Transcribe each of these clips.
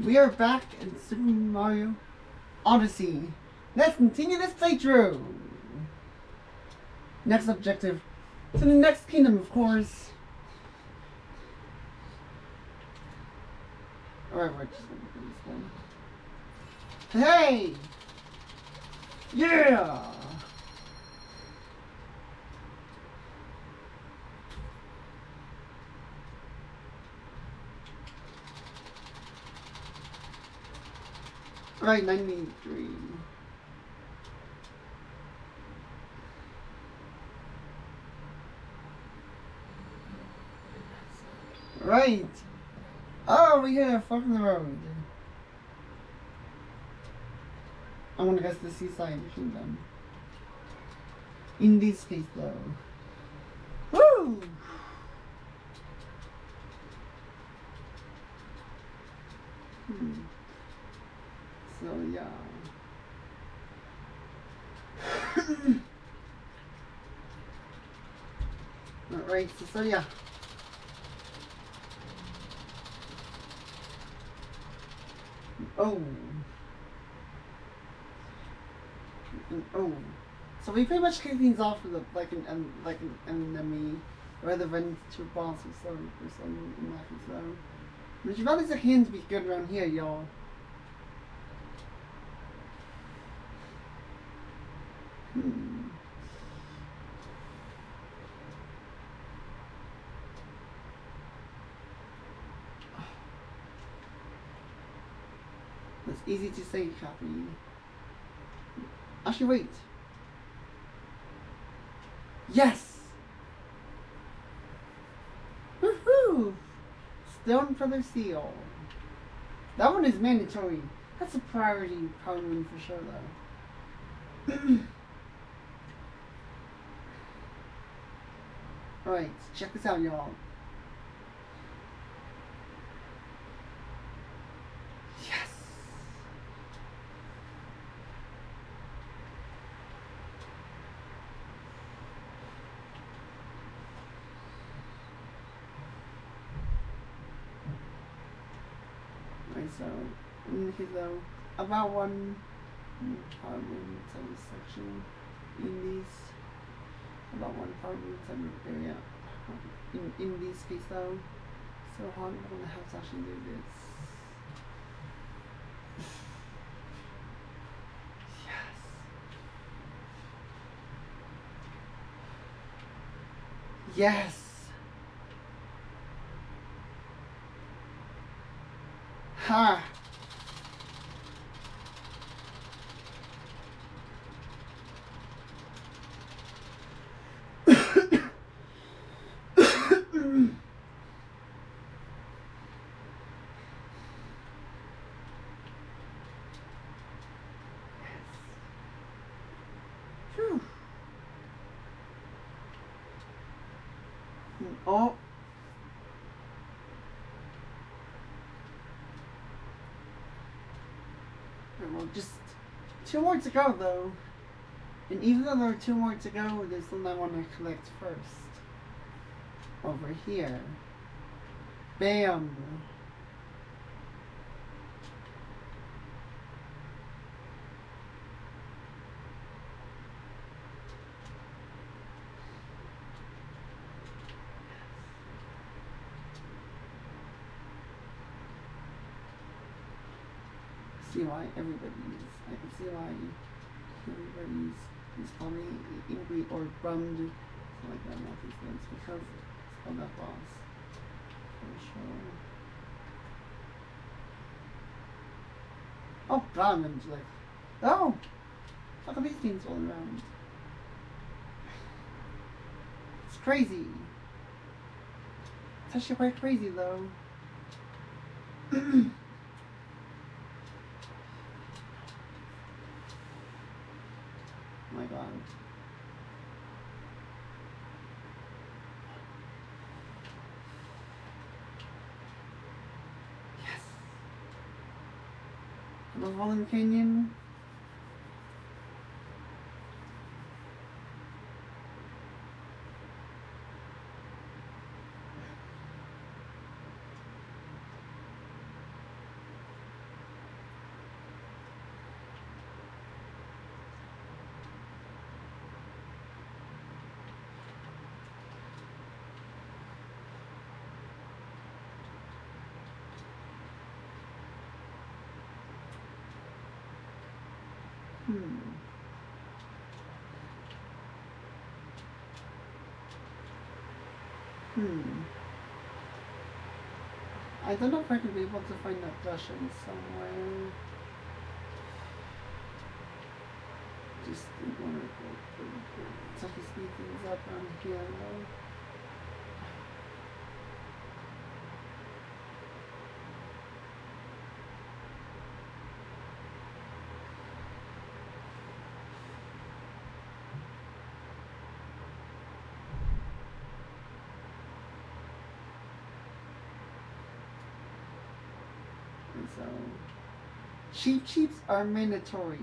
We are back in Super Mario Odyssey. Let's continue this playthrough. Next objective, to the next kingdom, of course. Alright, we're just gonna do this one. Hey! Yeah! Alright, 93. Right. Oh, we hit a fork in the road. I want to guess the Seaside Kingdom. In this case, though. Woo! So, yeah. Alright, so yeah. Oh. Oh. So we pretty much kick things off with like an enemy or the venture boss or something like that. Which about is a hint to be good around here, y'all. It's easy to say, Cappy. Actually, wait. Yes! Woohoo! Stone Feather Seal. That one is mandatory. That's a priority probably win for sure, though. Alright, check this out, y'all. So, though, about one probably in some section in these, about one probably in some area in these case though. So how am I gonna have to actually do this? Yes. Yes. Ha! Oh! Well, just two more to go though, and even though there are two more to go, there's something I want to collect first. Over here, bam. See why I can see why everybody's is probably angry or bummed. I like that mouth these things because it's on that boss. For sure. Oh god, I'm just like, oh! Look at these things all around. It's crazy. It's actually quite crazy though. The Fallen Canyon. I don't know if I could be able to find that cushion somewhere. Just want to go through. So I can speed things up on here though. So, Cheap Cheaps are mandatory,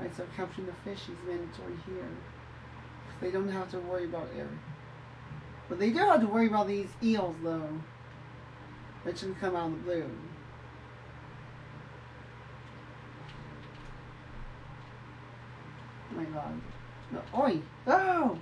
right? So capturing the fish is mandatory here. They don't have to worry about air. But they do have to worry about these eels, though. That shouldn't come out of the blue. Oh my god. No, oi! Oh!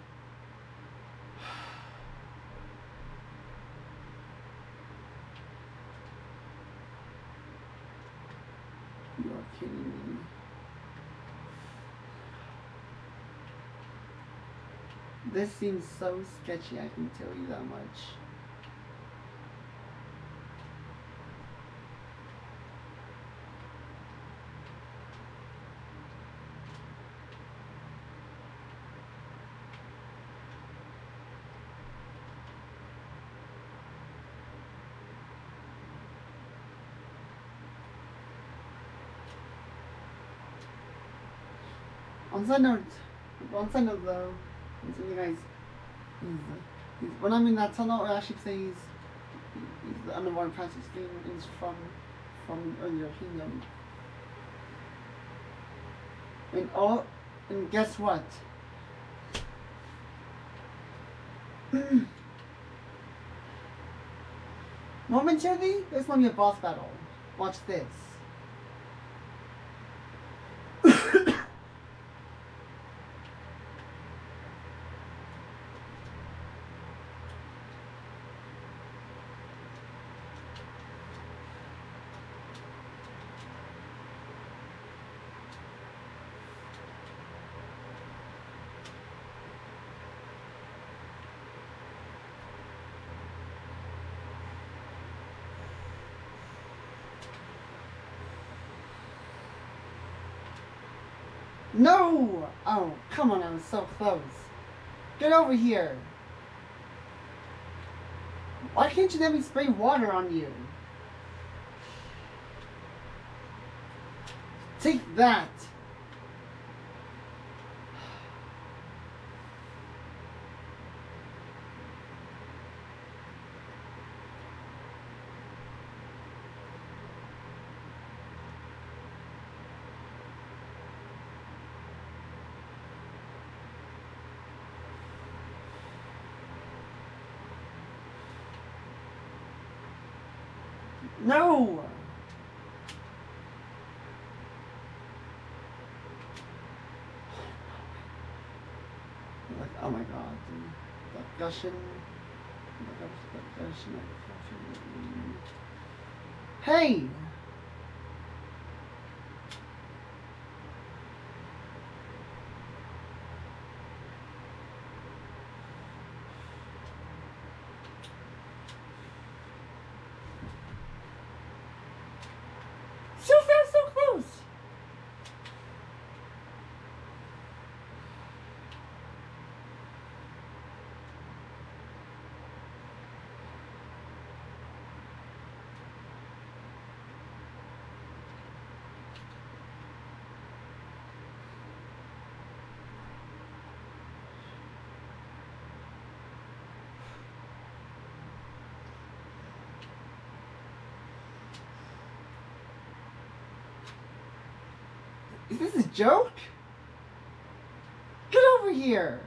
This seems so sketchy, I can tell you that much. On side note though, you guys, when I'm in that tunnel, I should say he's the underwater passage game is from earlier Kingdom. And guess what? Momentarily, there's gonna be a boss battle. Watch this. No! Oh, come on, I was so close. Get over here. Why can't you let me spray water on you? Take that. No! Like, oh my god, dude. That gushing. Hey! Is this a joke? Get over here!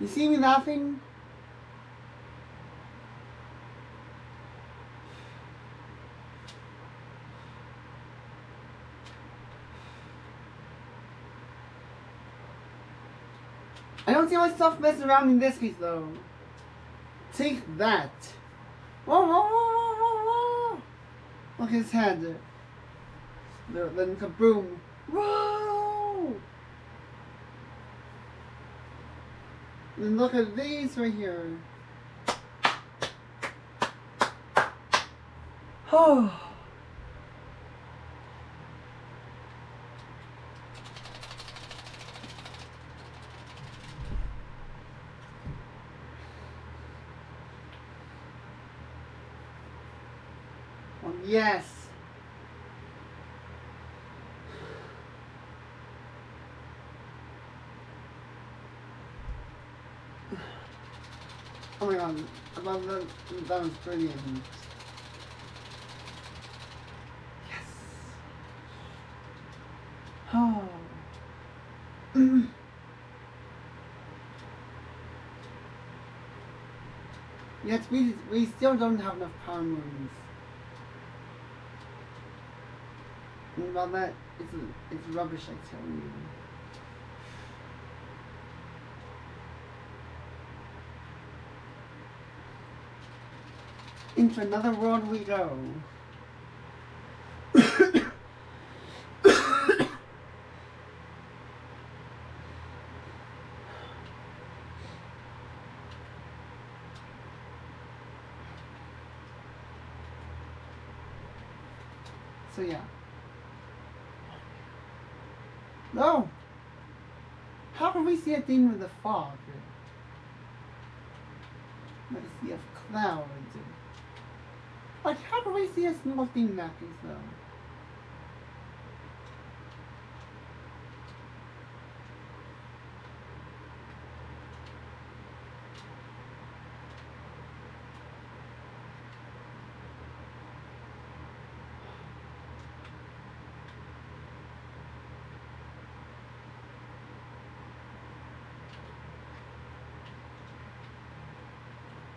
You see me laughing? I don't see myself messing around in this piece though. Take that. Whoa, whoa, whoa, whoa, whoa. Look at his head. Then kaboom. Whoa. And look at these right here. Oh. Yes. Oh my god, I love that. That was brilliant. Yes. Oh. Yes, we still don't have enough power moons. About that, it's rubbish, I tell you. Into another world we go. So yeah. No! How can we see a thing with the fog? Let's see a cloud. Like, how can we see a small thing that is though?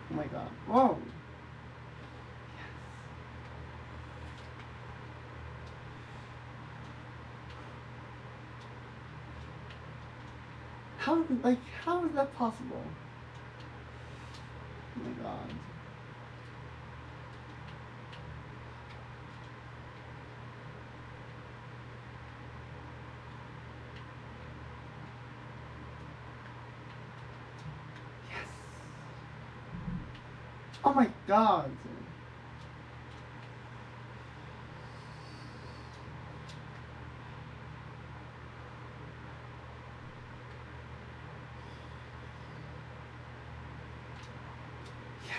Oh my god. Whoa! Yes. How is that possible? Oh my god. Oh my god. Yes.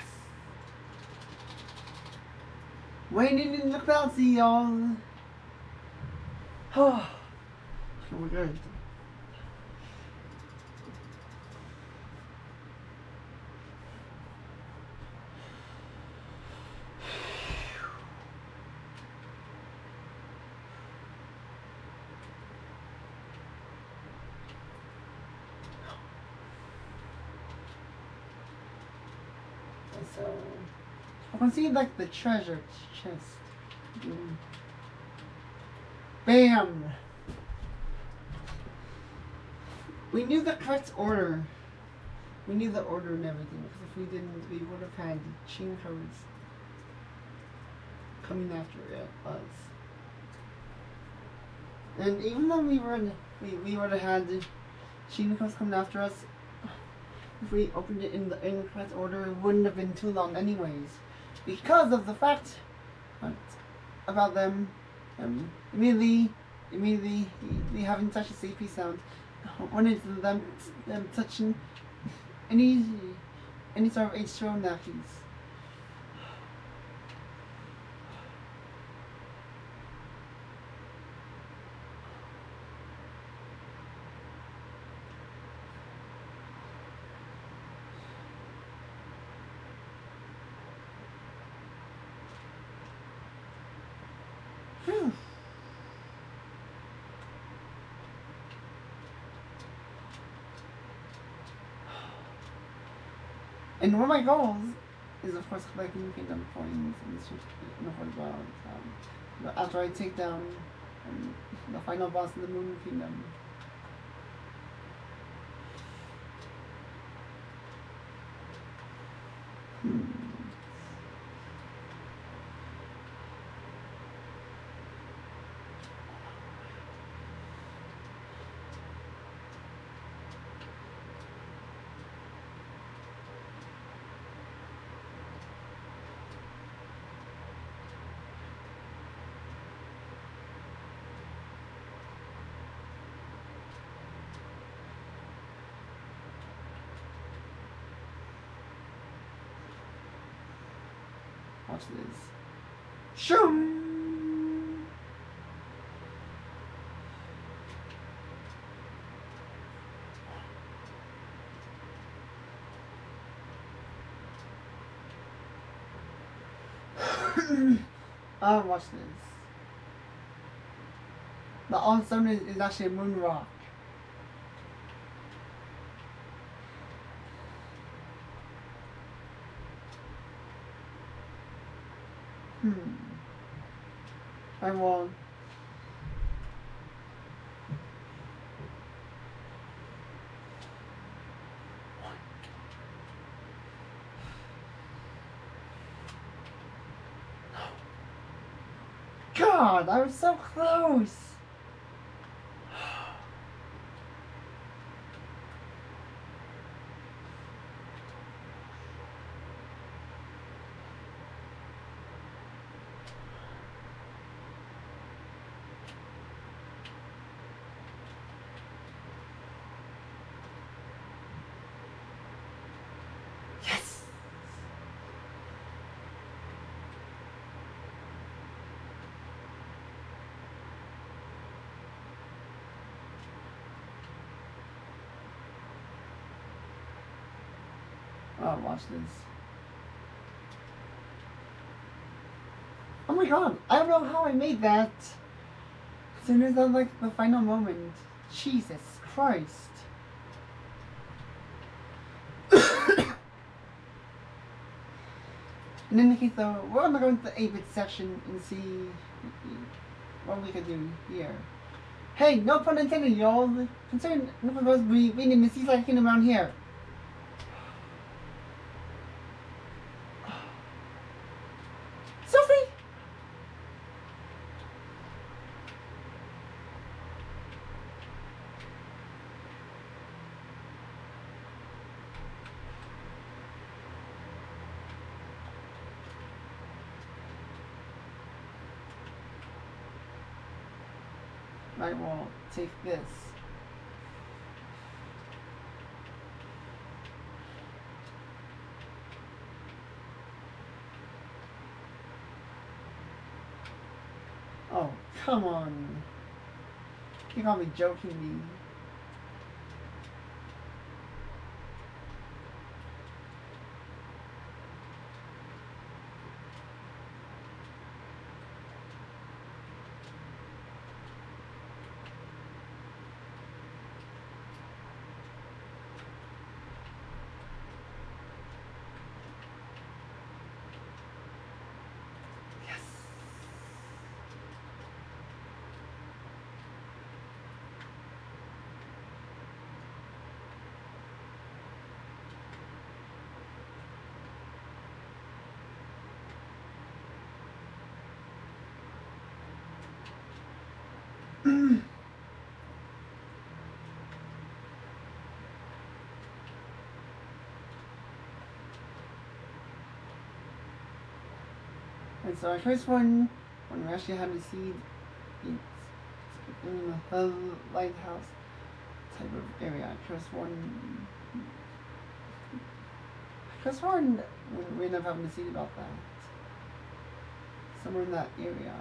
Waiting in the clouds, y'all. Oh my god. So I can see like the treasure chest. Bam! We knew the correct order. We knew the order and everything, because if we didn't, we would have had Chinacos coming after us. And even though we would have had Chinacos coming after us. If we opened it in the incorrect order, it wouldn't have been too long anyways, because of the fact about them immediately they haven't touched a safety sound when it's them touching any sort of H2O nappies. And one of my goals is, of course, collecting Kingdom coins and after I take down the final boss of the Moon Kingdom. Watch this. Shum! Watch this. The ensemble is actually Moonrock. I'm wrong. God, I was so close. Oh, watch this. Oh my god, I don't know how I made that. As soon as I like the final moment. Jesus Christ. In any case though, we're gonna go into the 8-bit section and see what we can do here. Hey, no pun intended y'all. Considering none of us we need to see Seaside Kingdom around here. I will take this. Oh, come on. You gotta be joking me. And so our first one, when we actually had to see it's in the lighthouse type of area, first one, we end up having to see about that. Somewhere in that area.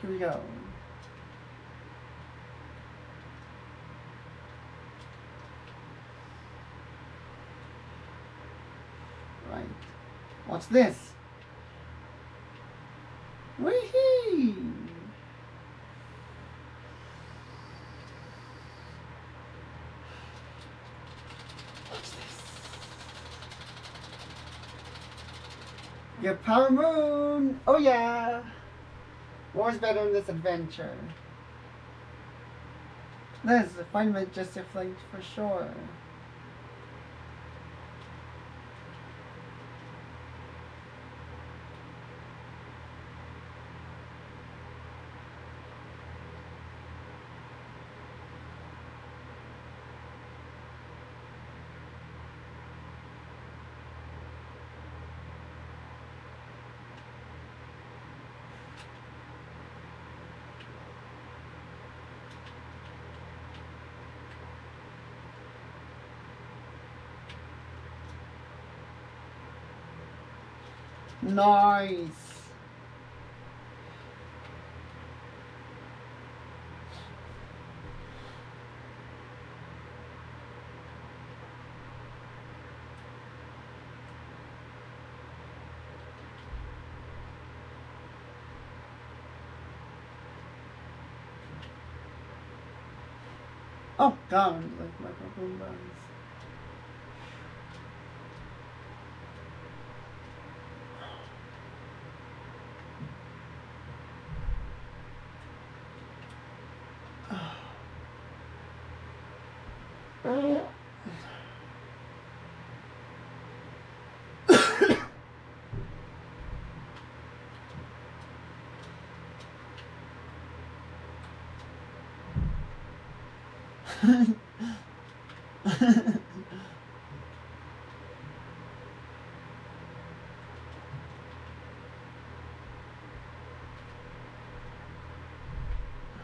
Here we go. Right. Watch this. Wee-hee! Your power moon! Oh yeah! More is better in this adventure. This is a fun majestic flight for sure. Nice. Oh, God, like microphone buttons.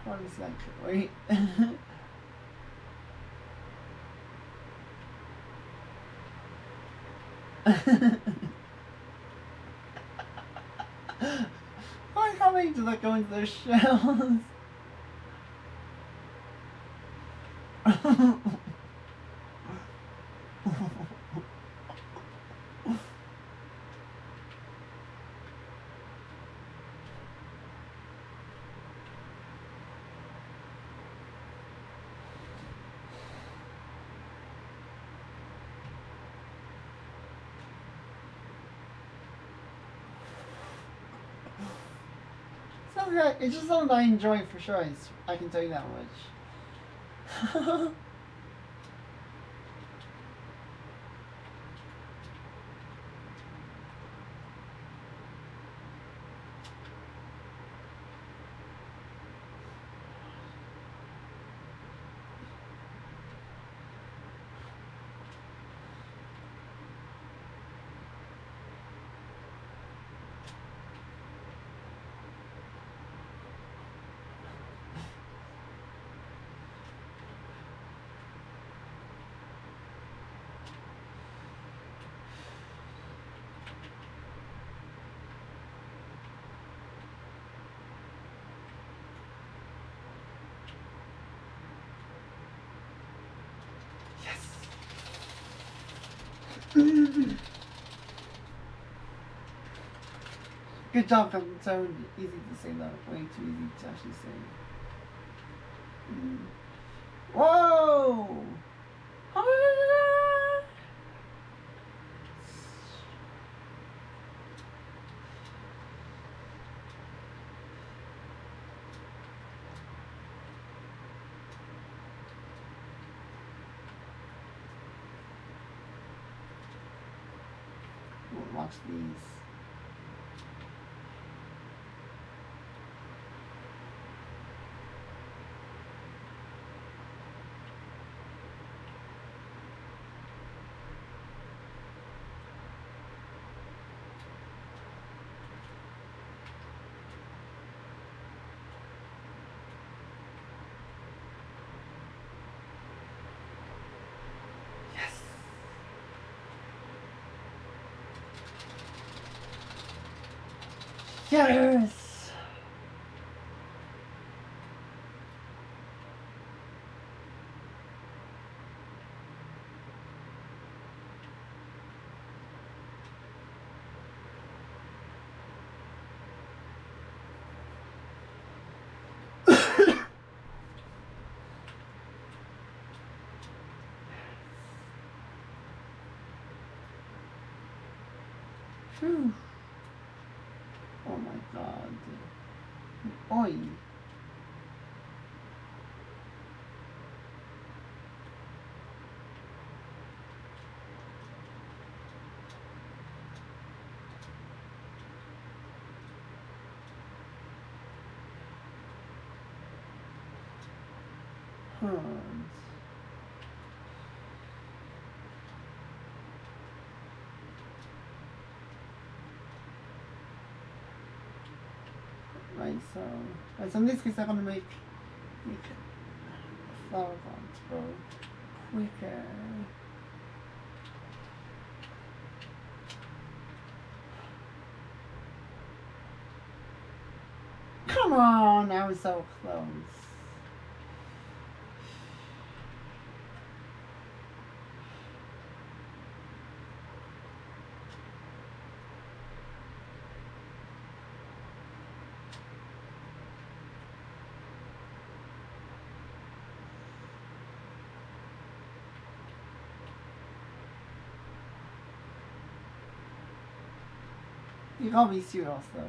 What is that? Wait. Like, how many do that go into their shells? It's just something I enjoy for sure, I can tell you that much. Good job, because it's so easy to say that. Way too easy to actually say. Whoa! Watch these. Yes! Phew. Oh my God. Oi. So, right, so in this case I'm gonna make flower pots go quicker. on, I was so close. You call me serious though.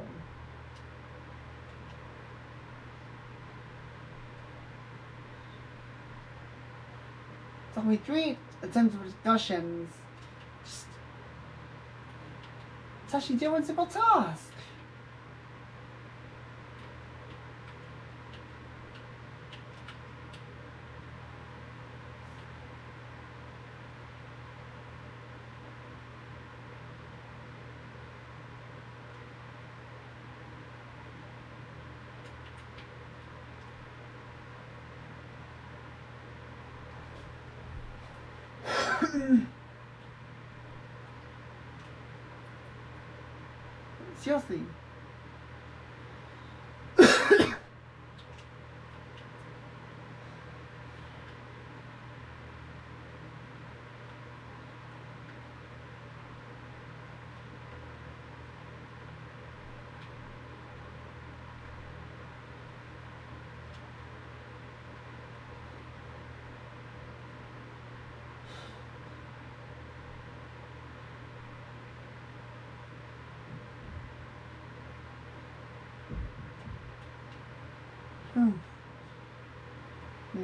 It's only 3 attempts of discussions. Just it's actually doing a simple task. Seriously.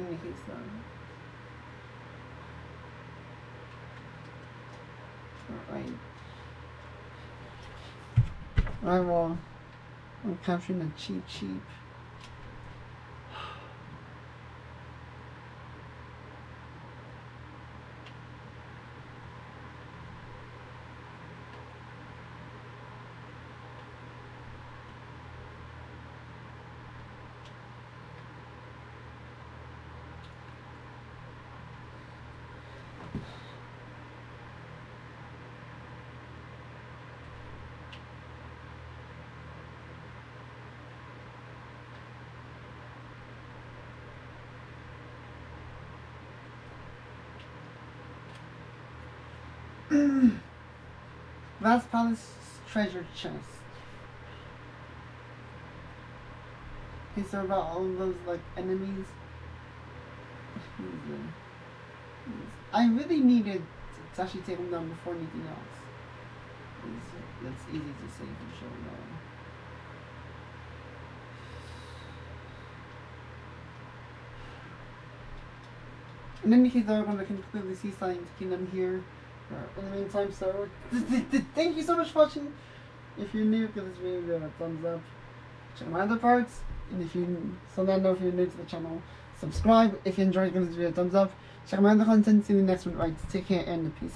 I think so. Alright. Alright, well, I'm capturing a cheap cheap. Vast Palace treasure chest. He's so about all of those like enemies. I really needed to actually take them down before anything else. That's easy to say for sure now. In any case, though, I'm going to conclude the Seaside Kingdom here. In the meantime, so thank you so much for watching. If you're new to this video, give it a thumbs up. Check my other parts, and if you if you're new to the channel, subscribe. If you enjoyed, give this video a thumbs up. Check my other content. See you in the next one. Right, take care and peace out.